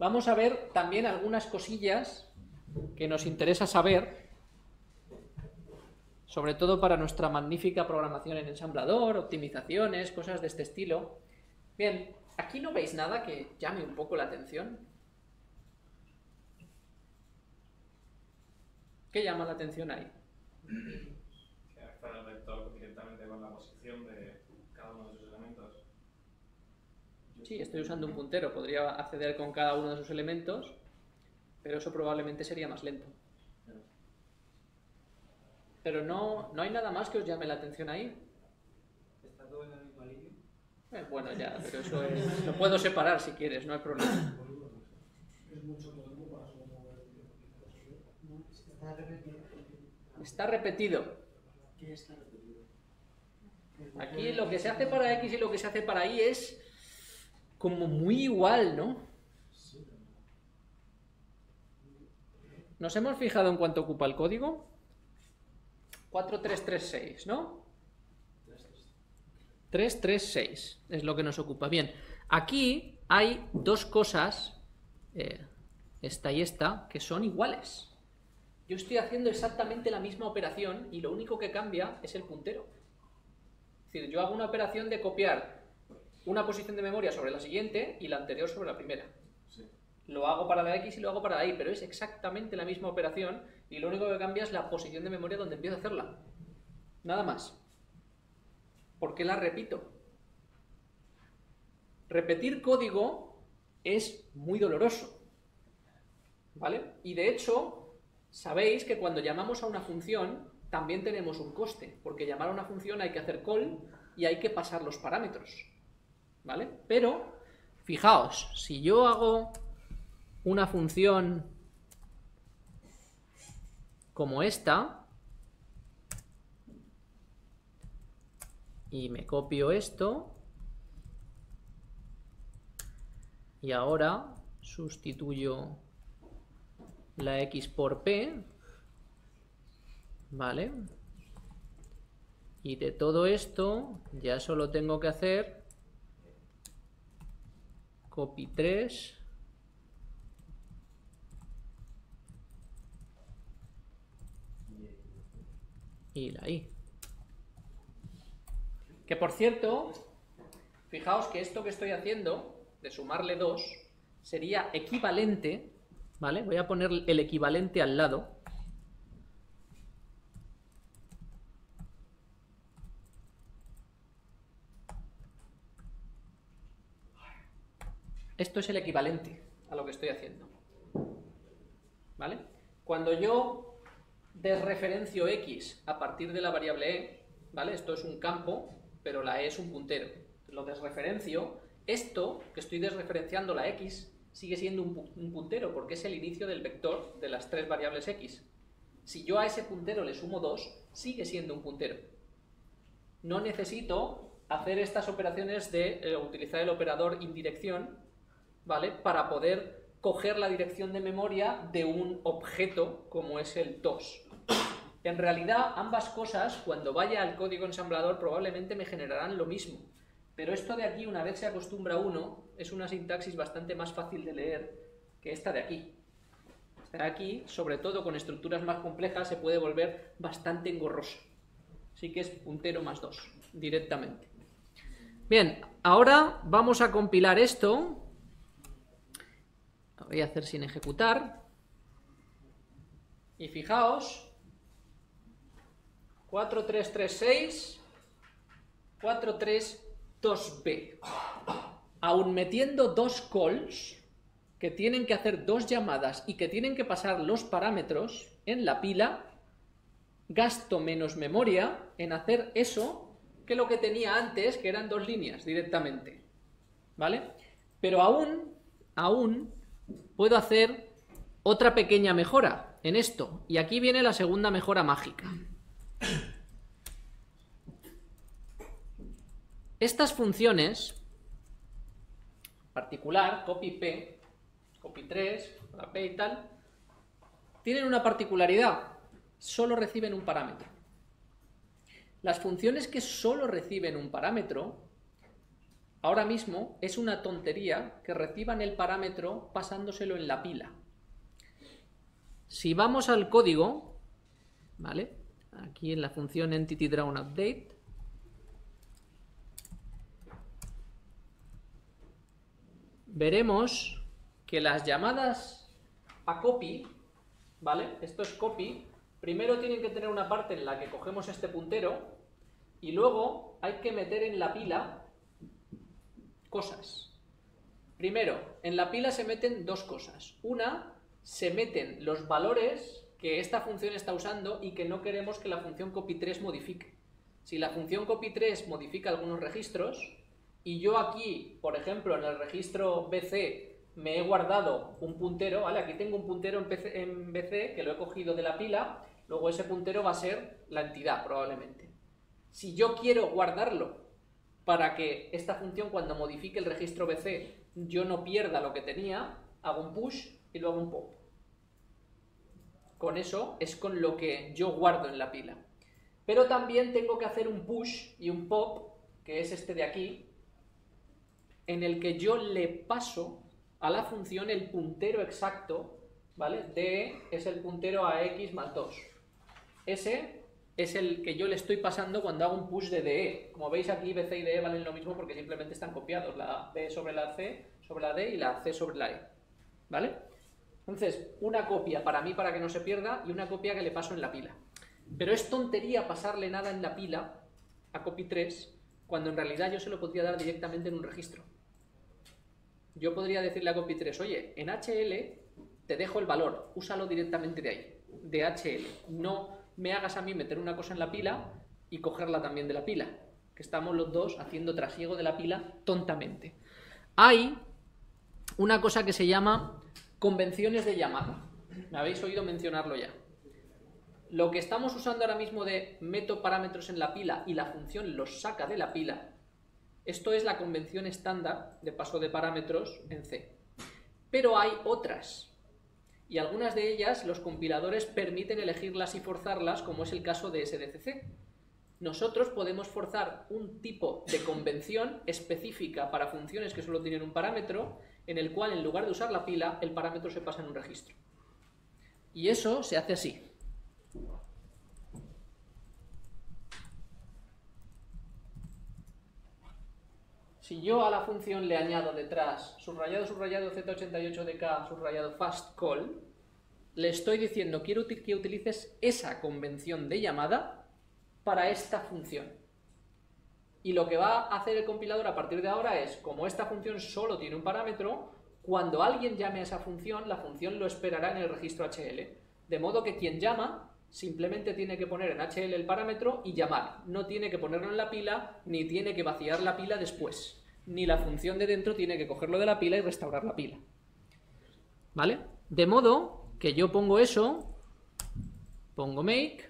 Vamos a ver también algunas cosillas que nos interesa saber, sobre todo para nuestra magnífica programación en ensamblador, optimizaciones, cosas de este estilo. Bien, aquí no veis nada que llame un poco la atención. ¿Qué llama la atención ahí? Que actúa el vector directamente con la posición de cada uno de sus elementos. Sí, estoy usando un puntero, podría acceder con cada uno de sus elementos, pero eso probablemente sería más lento. Pero no hay nada más que os llame la atención ahí. ¿Está todo en la misma línea? Bueno, ya, pero eso es... Lo puedo separar si quieres, no hay problema. Es mucho tiempo para solo repetido. Está repetido. ¿Qué está repetido? Aquí lo que se hace para X y lo que se hace para Y es... como muy igual, ¿no? ¿Nos hemos fijado en cuánto ocupa el código? 4336, ¿no? 336 es lo que nos ocupa. Bien, aquí hay dos cosas, esta y esta, que son iguales. Yo estoy haciendo exactamente la misma operación y lo único que cambia es el puntero. Es decir, yo hago una operación de copiar una posición de memoria sobre la siguiente y la anterior sobre la primera. Sí. Lo hago para la X y lo hago para la Y, pero es exactamente la misma operación y lo único que cambia es la posición de memoria donde empiezo a hacerla. Nada más. ¿Por qué la repito? Repetir código es muy doloroso, ¿vale? Y de hecho, sabéis que cuando llamamos a una función también tenemos un coste, porque llamar a una función hay que hacer call y hay que pasar los parámetros. ¿Vale? Pero, fijaos, si yo hago una función como esta y me copio esto y ahora sustituyo la X por P, ¿vale? Y de todo esto ya solo tengo que hacer copy 3 y la i. Que por cierto, fijaos que esto que estoy haciendo, de sumarle 2, sería equivalente, ¿vale? Voy a poner el equivalente al lado. Esto es el equivalente a lo que estoy haciendo, ¿vale? Cuando yo desreferencio X a partir de la variable E, ¿vale? Esto es un campo, pero la E es un puntero. Lo desreferencio, esto que estoy desreferenciando, la X, sigue siendo un puntero porque es el inicio del vector de las tres variables X. Si yo a ese puntero le sumo 2, sigue siendo un puntero. No necesito hacer estas operaciones de utilizar el operador indirección, ¿vale? Para poder coger la dirección de memoria de un objeto como es el 2. En realidad, ambas cosas, cuando vaya al código ensamblador, probablemente me generarán lo mismo. Pero esto de aquí, una vez se acostumbra uno, es una sintaxis bastante más fácil de leer que esta de aquí. Esta de aquí, sobre todo con estructuras más complejas, se puede volver bastante engorrosa. Así que es puntero más 2, directamente. Bien, ahora vamos a compilar esto. Lo voy a hacer sin ejecutar. Y fijaos, 4336, 432B. Aún metiendo dos calls que tienen que hacer dos llamadas y que tienen que pasar los parámetros en la pila, gasto menos memoria en hacer eso que lo que tenía antes, que eran dos líneas directamente. ¿Vale? Pero aún puedo hacer otra pequeña mejora en esto. Y aquí viene la segunda mejora mágica. Estas funciones, en particular, copy P, copy 3, la P y tal, tienen una particularidad. Solo reciben un parámetro. Las funciones que solo reciben un parámetro, ahora mismo es una tontería que reciban el parámetro pasándoselo en la pila. Si vamos al código, ¿vale? Aquí en la función EntityDrawUpdate, veremos que las llamadas a copy, ¿vale? Esto es copy. Primero tienen que tener una parte en la que cogemos este puntero y luego hay que meter en la pila cosas. Primero, en la pila se meten dos cosas. Una, se meten los valores que esta función está usando y que no queremos que la función copy3 modifique. Si la función copy3 modifica algunos registros y yo aquí, por ejemplo, en el registro BC me he guardado un puntero, ¿vale? Aquí tengo un puntero en BC que lo he cogido de la pila, luego ese puntero va a ser la entidad probablemente. Si yo quiero guardarlo para que esta función cuando modifique el registro BC yo no pierda lo que tenía, hago un push y luego un pop. Con eso es con lo que yo guardo en la pila. Pero también tengo que hacer un push y un pop, que es este de aquí, en el que yo le paso a la función el puntero exacto, ¿vale? D es el puntero a x más 2. Ese es el que yo le estoy pasando cuando hago un push de DE. Como veis aquí, BC y DE valen lo mismo porque simplemente están copiados. La B sobre la C sobre la D y la C sobre la E, ¿vale? Entonces, una copia para mí para que no se pierda y una copia que le paso en la pila. Pero es tontería pasarle nada en la pila a copy3 cuando en realidad yo se lo podría dar directamente en un registro. Yo podría decirle a copy3, oye, en HL te dejo el valor, úsalo directamente de ahí, de HL. No me hagas a mí meter una cosa en la pila y cogerla también de la pila, que estamos los dos haciendo trasiego de la pila tontamente. Hay una cosa que se llama convenciones de llamada. Me habéis oído mencionarlo ya. Lo que estamos usando ahora mismo de meto parámetros en la pila y la función los saca de la pila, esto es la convención estándar de paso de parámetros en C. Pero hay otras, y algunas de ellas los compiladores permiten elegirlas y forzarlas, como es el caso de SDCC. Nosotros podemos forzar un tipo de convención específica para funciones que solo tienen un parámetro, en el cual en lugar de usar la pila, el parámetro se pasa en un registro. Y eso se hace así. Si yo a la función le añado detrás subrayado z88dk subrayado fast call, le estoy diciendo quiero que utilices esa convención de llamada para esta función. Y lo que va a hacer el compilador a partir de ahora es, como esta función solo tiene un parámetro, cuando alguien llame a esa función, la función lo esperará en el registro HL. De modo que quien llama simplemente tiene que poner en HL el parámetro y llamar. No tiene que ponerlo en la pila, ni tiene que vaciar la pila después. Ni la función de dentro tiene que cogerlo de la pila y restaurar la pila. ¿Vale? De modo que yo pongo eso, pongo make,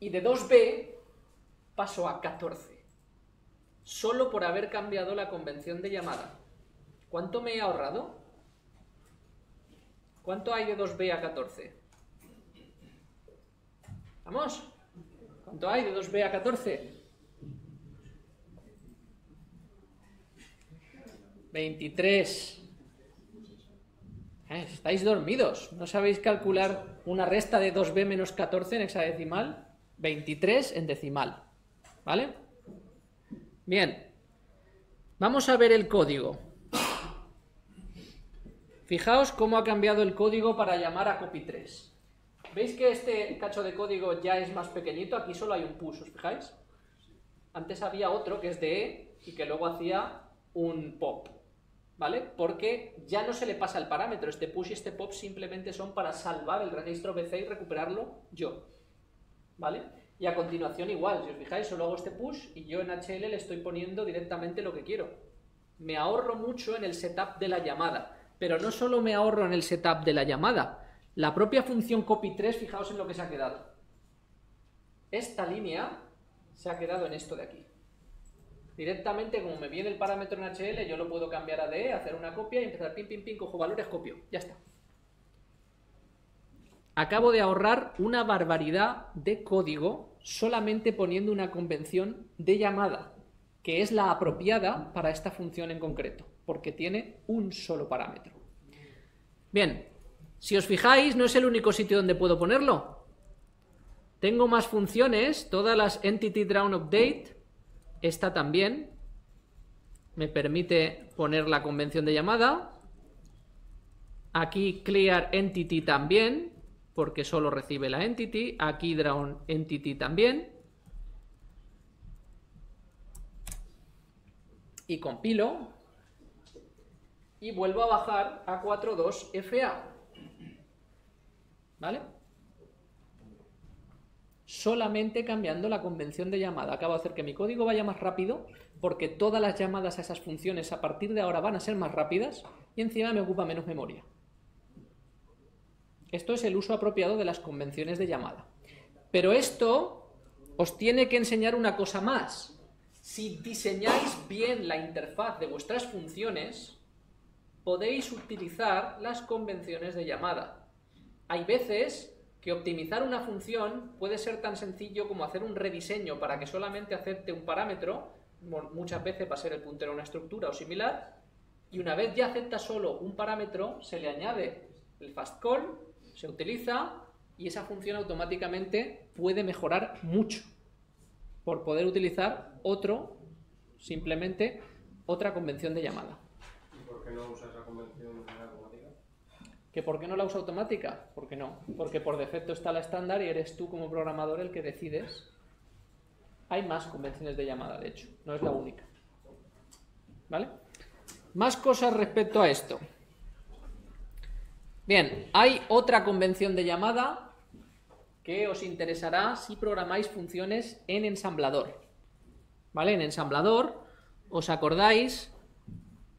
y de 2b paso a 14. Solo por haber cambiado la convención de llamada. ¿Cuánto me he ahorrado? ¿Cuánto hay de 2b a 14? ¿Vamos? ¿Cuánto hay de 2b a 14? 23. Estáis dormidos. ¿No sabéis calcular una resta de 2b menos 14 en hexadecimal? 23 en decimal. ¿Vale? Bien. Vamos a ver el código. Fijaos cómo ha cambiado el código para llamar a copy3. ¿Veis que este cacho de código ya es más pequeñito? Aquí solo hay un push, ¿os fijáis? Antes había otro que es de y que luego hacía un pop, ¿vale? Porque ya no se le pasa el parámetro. Este push y este pop simplemente son para salvar el registro BC y recuperarlo yo, ¿vale? Y a continuación igual, si os fijáis, solo hago este push y yo en HL le estoy poniendo directamente lo que quiero. Me ahorro mucho en el setup de la llamada. Pero no solo me ahorro en el setup de la llamada, la propia función copy3, fijaos en lo que se ha quedado. Esta línea se ha quedado en esto de aquí. Directamente, como me viene el parámetro en HL, yo lo puedo cambiar a DE, hacer una copia y empezar pim, pim, pim, cojo valores, copio. Ya está. acabo de ahorrar una barbaridad de código solamente poniendo una convención de llamada, que es la apropiada para esta función en concreto, porque tiene un solo parámetro. Bien, si os fijáis, no es el único sitio donde puedo ponerlo. Tengo más funciones, todas las entity drawn update, esta también me permite poner la convención de llamada. Aquí clear entity también, porque solo recibe la entity. Aquí drawn entity también. Y compilo. Y vuelvo a bajar a 4.2fa. ¿Vale? Solamente cambiando la convención de llamada. Acabo de hacer que mi código vaya más rápido, porque todas las llamadas a esas funciones a partir de ahora van a ser más rápidas y encima me ocupa menos memoria. Esto es el uso apropiado de las convenciones de llamada. Pero esto os tiene que enseñar una cosa más. Si diseñáis bien la interfaz de vuestras funciones, podéis utilizar las convenciones de llamada. Hay veces que optimizar una función puede ser tan sencillo como hacer un rediseño para que solamente acepte un parámetro, muchas veces va a ser el puntero a una estructura o similar, y una vez ya acepta solo un parámetro, se le añade el fast call, se utiliza y esa función automáticamente puede mejorar mucho por poder utilizar otro, simplemente otra convención de llamada. ¿Y por qué no usas la convención de llamada automática? ¿Que por qué no la usa automática? ¿Por qué no? Porque por defecto está la estándar y eres tú como programador el que decides. Hay más convenciones de llamada, de hecho, no es la única. ¿Vale? Más cosas respecto a esto. Bien, hay otra convención de llamada que os interesará si programáis funciones en ensamblador. ¿Vale? En ensamblador, ¿os acordáis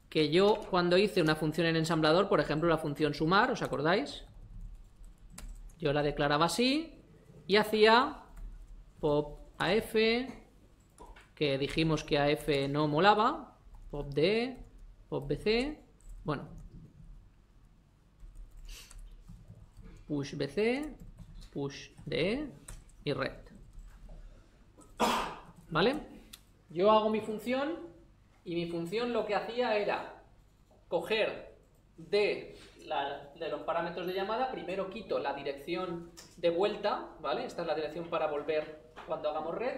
que yo cuando hice una función en ensamblador, por ejemplo la función sumar, ¿os acordáis? Yo la declaraba así y hacía pop a f, que dijimos que a f no molaba, pop d, pop bc, bueno, push bc, push de y red. ¿Vale? Yo hago mi función y mi función lo que hacía era coger de los parámetros de llamada, primero quito la dirección de vuelta, ¿vale? Esta es la dirección para volver cuando hagamos red,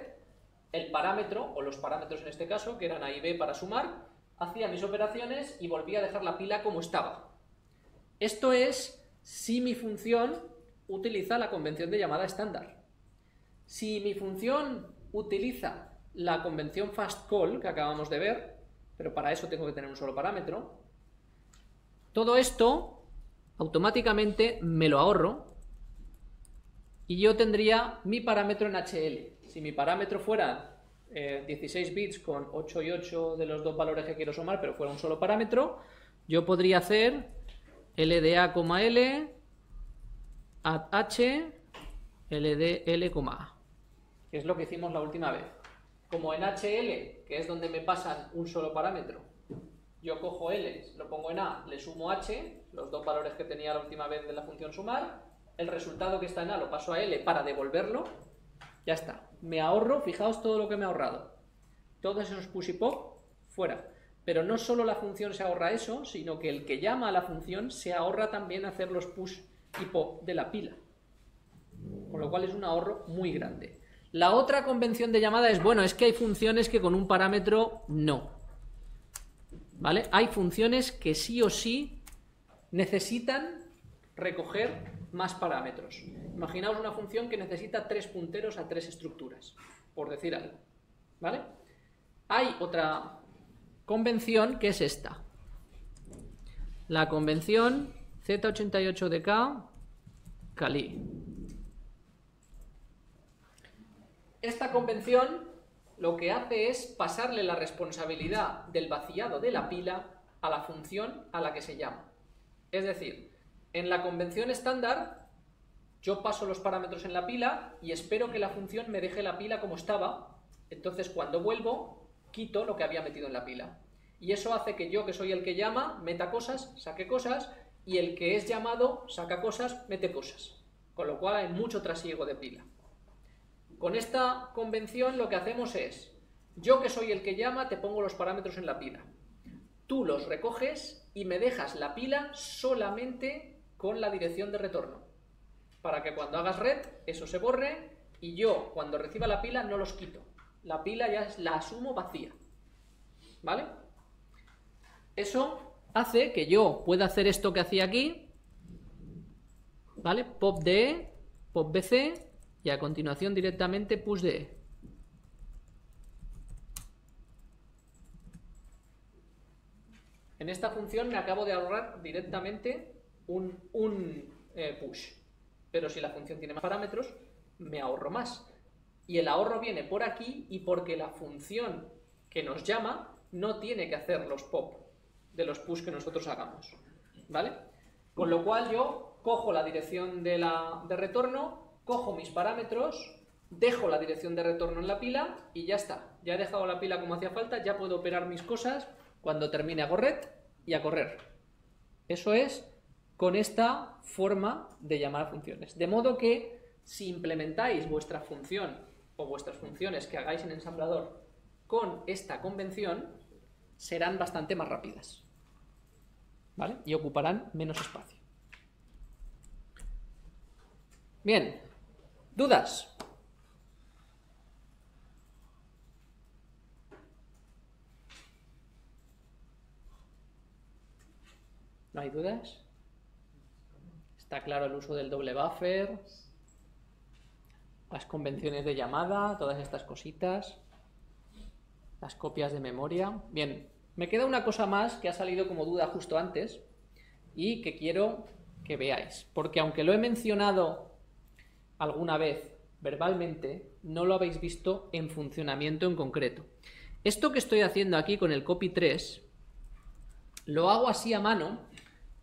el parámetro, o los parámetros en este caso, que eran a y b para sumar, hacía mis operaciones y volvía a dejar la pila como estaba. Esto es si mi función utiliza la convención de llamada estándar. Si mi función utiliza la convención fast call que acabamos de ver, pero para eso tengo que tener un solo parámetro, todo esto automáticamente me lo ahorro y yo tendría mi parámetro en HL. Si mi parámetro fuera 16 bits con 8 y 8 de los dos valores que quiero sumar, pero fuera un solo parámetro, yo podría hacer LDA, L, add H, LDL, A. Que es lo que hicimos la última vez. Como en HL, que es donde me pasan un solo parámetro, yo cojo L, lo pongo en A, le sumo H, los dos valores que tenía la última vez de la función sumar, el resultado que está en A lo paso a L para devolverlo, ya está. Me ahorro, fijaos todo lo que me ha ahorrado. Todos esos push y pop, fuera. Pero no solo la función se ahorra eso, sino que el que llama a la función se ahorra también hacer los push y pop de la pila. Con lo cual es un ahorro muy grande. La otra convención de llamada es, bueno, es que hay funciones que con un parámetro no. ¿Vale? Hay funciones que sí o sí necesitan recoger más parámetros. Imaginaos una función que necesita 3 punteros a 3 estructuras, por decir algo. ¿Vale? Hay otra convención que es esta, la convención z88dk_callee. Esta convención lo que hace es pasarle la responsabilidad del vaciado de la pila a la función a la que se llama. Es decir, en la convención estándar yo paso los parámetros en la pila y espero que la función me deje la pila como estaba, entonces cuando vuelvo quito lo que había metido en la pila. Y eso hace que yo, que soy el que llama, meta cosas, saque cosas, y el que es llamado, saca cosas, mete cosas. con lo cual hay mucho trasiego de pila. Con esta convención lo que hacemos es, yo que soy el que llama, te pongo los parámetros en la pila. Tú los recoges y me dejas la pila solamente con la dirección de retorno, para que cuando hagas red, eso se borre y yo, cuando reciba la pila, no los quito. La pila ya la asumo vacía, ¿vale? Eso hace que yo pueda hacer esto que hacía aquí, ¿vale? Pop DE, pop BC y a continuación directamente push DE. En esta función me acabo de ahorrar directamente un push, pero si la función tiene más parámetros, me ahorro más. Y el ahorro viene por aquí y porque la función que nos llama no tiene que hacer los pop de los push que nosotros hagamos, ¿vale? Con lo cual yo cojo la dirección de retorno, cojo mis parámetros, dejo la dirección de retorno en la pila y ya está. Ya he dejado la pila como hacía falta, ya puedo operar mis cosas, cuando termine hago red y a correr. Eso es con esta forma de llamar a funciones. De modo que si implementáis vuestra función o vuestras funciones que hagáis en ensamblador con esta convención, serán bastante más rápidas, ¿vale? Y ocuparán menos espacio. Bien, ¿dudas? ¿No hay dudas? Está claro el uso del doble buffer, las convenciones de llamada, todas estas cositas, las copias de memoria. Bien, me queda una cosa más que ha salido como duda justo antes y que quiero que veáis, porque aunque lo he mencionado alguna vez verbalmente, no lo habéis visto en funcionamiento en concreto. Esto que estoy haciendo aquí con el copy 3, lo hago así a mano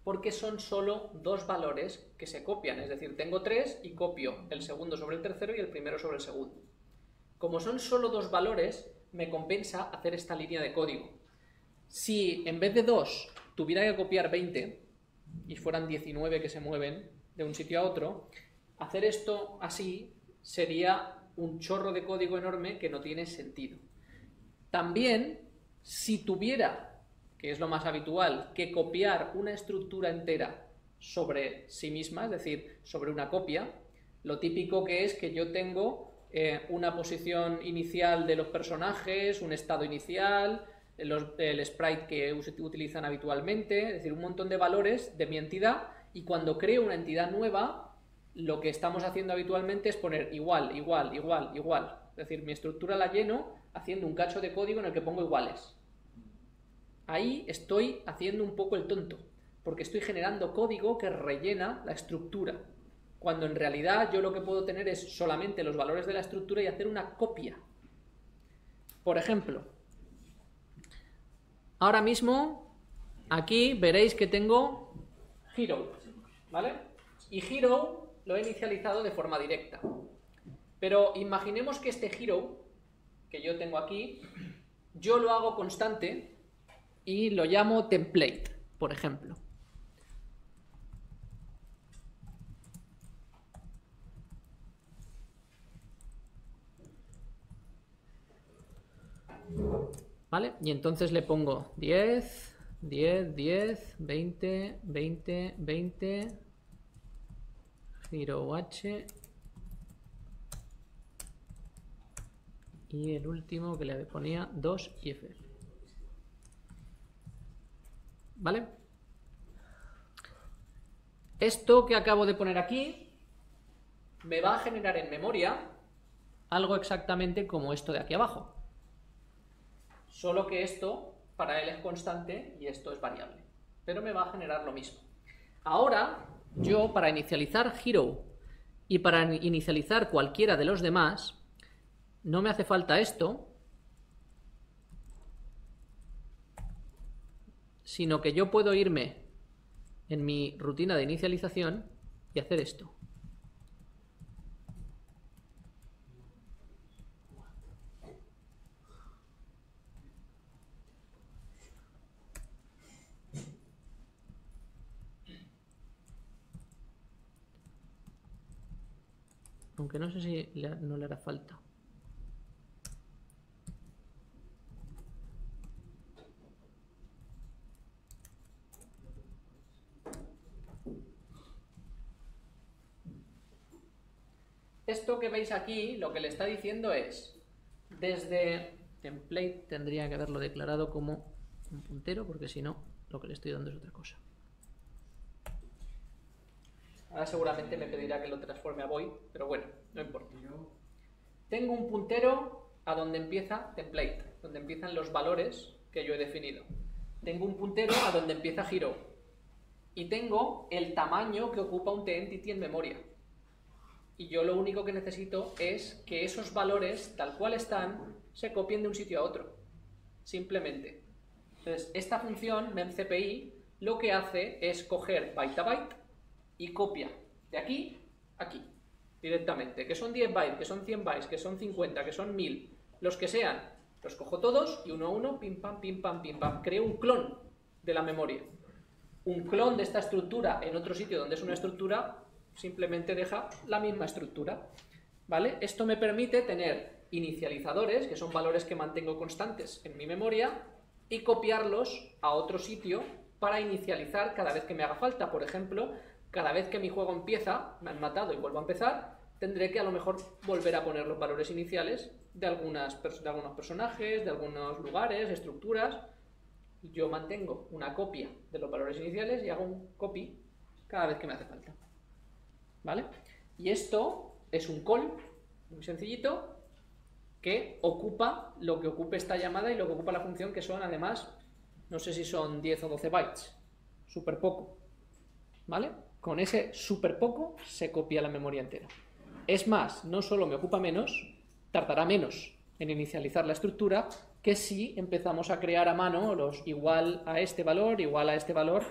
porque son solo dos valores que se copian, es decir, tengo 3 y copio el segundo sobre el tercero y el primero sobre el segundo. Como son solo dos valores, me compensa hacer esta línea de código. Si en vez de 2 tuviera que copiar 20 y fueran 19 que se mueven de un sitio a otro, hacer esto así sería un chorro de código enorme que no tiene sentido. También, si tuviera, que es lo más habitual, que copiar una estructura entera sobre sí misma, es decir, sobre una copia, lo típico que es que yo tengo una posición inicial de los personajes, un estado inicial, el sprite que utilizan habitualmente, es decir, un montón de valores de mi entidad, y cuando creo una entidad nueva, lo que estamos haciendo habitualmente es poner igual, igual, igual, igual. Es decir, mi estructura la lleno haciendo un cacho de código en el que pongo iguales. Ahí estoy haciendo un poco el tonto, porque estoy generando código que rellena la estructura, cuando en realidad yo lo que puedo tener es solamente los valores de la estructura y hacer una copia. Por ejemplo, ahora mismo aquí veréis que tengo hero, ¿vale? Y hero lo he inicializado de forma directa. Pero imaginemos que este hero que yo tengo aquí, yo lo hago constante y lo llamo template, por ejemplo. ¿Vale? Y entonces le pongo 10, 10, 10, 20, 20, 20, giro H y el último que le ponía 2 y F. ¿Vale? Esto que acabo de poner aquí me va a generar en memoria algo exactamente como esto de aquí abajo. Solo que esto para él es constante y esto es variable. Pero me va a generar lo mismo. Ahora, yo para inicializar hero y para inicializar cualquiera de los demás, no me hace falta esto, sino que yo puedo irme en mi rutina de inicialización y hacer esto. Aunque no sé si no le hará falta. Esto que veis aquí, lo que le está diciendo es, desde template tendría que haberlo declarado como un puntero, porque si no, lo que le estoy dando es otra cosa. Ahora seguramente me pedirá que lo transforme a void, pero bueno, no importa. Tengo un puntero a donde empieza template, donde empiezan los valores que yo he definido. Tengo un puntero a donde empieza hero. Y tengo el tamaño que ocupa un tEntity en memoria. Y yo lo único que necesito es que esos valores, tal cual están, se copien de un sitio a otro. Simplemente. Entonces, esta función, memcpy, lo que hace es coger byte a byte y copia de aquí a aquí, directamente. Que son 10 bytes, que son 100 bytes, que son 50, que son 1000, los que sean. Los cojo todos y uno a uno, pim, pam, pim, pam, pim, pam. Creo un clon de la memoria. Un clon de esta estructura en otro sitio donde es una estructura... simplemente deja la misma estructura, ¿vale? Esto me permite tener inicializadores, que son valores que mantengo constantes en mi memoria, y copiarlos a otro sitio para inicializar cada vez que me haga falta. Por ejemplo, cada vez que mi juego empieza, me han matado y vuelvo a empezar, tendré que a lo mejor volver a poner los valores iniciales de algunos personajes, de algunos lugares, estructuras. Yo mantengo una copia de los valores iniciales y hago un copy cada vez que me hace falta. ¿Vale? Y esto es un call, muy sencillito, que ocupa lo que ocupe esta llamada y lo que ocupa la función, que son además, no sé si son 10 o 12 bytes, súper poco, ¿vale? Con ese súper poco se copia la memoria entera. Es más, no solo me ocupa menos, tardará menos en inicializar la estructura que si empezamos a crear a mano los igual a este valor, igual a este valor.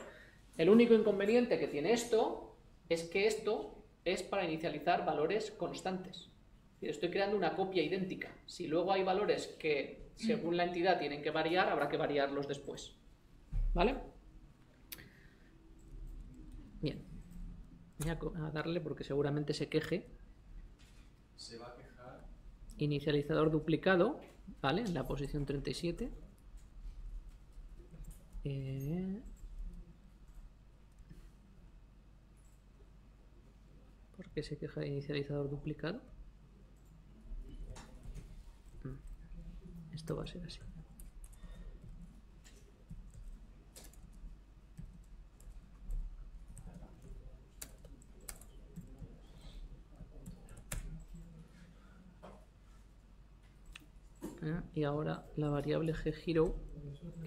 El único inconveniente que tiene esto es que esto... es para inicializar valores constantes. Estoy creando una copia idéntica. Si luego hay valores que, según la entidad, tienen que variar, habrá que variarlos después. ¿Vale? Bien. Voy a darle porque seguramente se queje. Se va a quejar. Inicializador duplicado, ¿vale? En la posición 37. ¿Por qué se queja de inicializador duplicado? Esto va a ser así. Y ahora la variable gHero,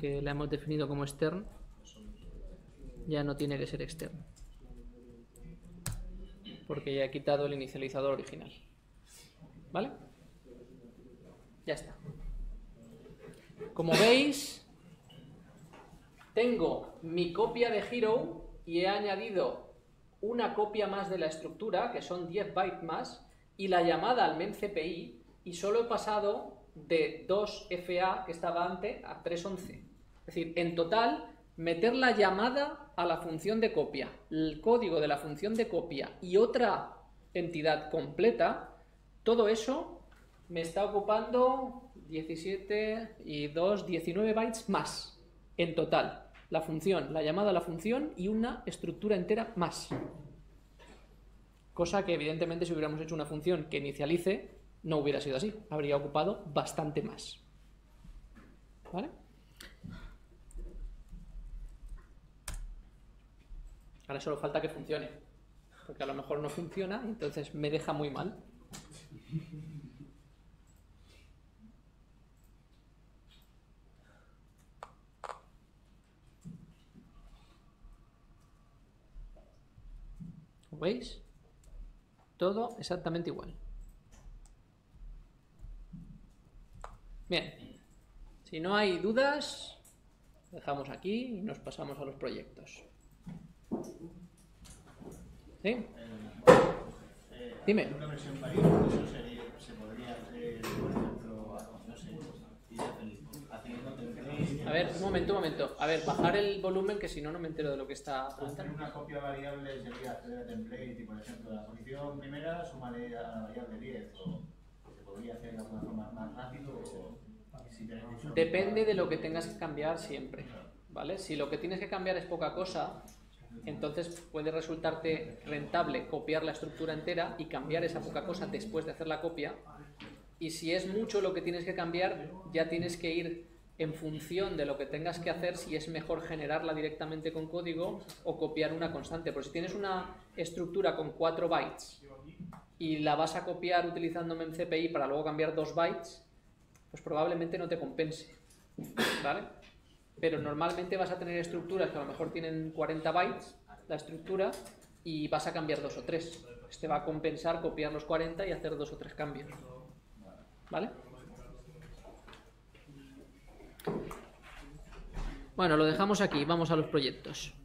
que la hemos definido como extern, ya no tiene que ser externo, porque ya he quitado el inicializador original. ¿Vale? Ya está. Como veis, tengo mi copia de Hero y he añadido una copia más de la estructura, que son 10 bytes más, y la llamada al memcpy, y solo he pasado de 2FA, que estaba antes, a 311. Es decir, en total... meter la llamada a la función de copia, el código de la función de copia y otra entidad completa, todo eso me está ocupando 17 y 2, 19 bytes más en total. La función, la llamada a la función y una estructura entera más. Cosa que evidentemente si hubiéramos hecho una función que inicialice no hubiera sido así, habría ocupado bastante más. ¿Vale? Ahora solo falta que funcione, porque a lo mejor no funciona y entonces me deja muy mal. ¿Lo veis? Todo exactamente igual. Bien, si no hay dudas, dejamos aquí y nos pasamos a los proyectos. ¿Sí? Dime. Una versión parida, eso se podría hacer, por ejemplo, no sé, hacer un template A ver, un momento, A ver, bajar el volumen, que si no, no me entero de lo que está preguntando. Hacer una copia variable sería acceder a template y, por ejemplo, la posición primera, súmale a la variable 10. O se podría hacer de alguna forma más rápido. O, si depende de lo que tengas que cambiar siempre, ¿vale? Si lo que tienes que cambiar es poca cosa, entonces puede resultarte rentable copiar la estructura entera y cambiar esa poca cosa después de hacer la copia. Y si es mucho lo que tienes que cambiar, ya tienes que ir en función de lo que tengas que hacer, si es mejor generarla directamente con código o copiar una constante. Pero si tienes una estructura con 4 bytes y la vas a copiar utilizando memcpy para luego cambiar 2 bytes, pues probablemente no te compense, ¿vale? Pero normalmente vas a tener estructuras que a lo mejor tienen 40 bytes la estructura y vas a cambiar 2 o 3. Pues te va a compensar copiar los 40 y hacer 2 o 3 cambios, ¿vale? Bueno, lo dejamos aquí, vamos a los proyectos.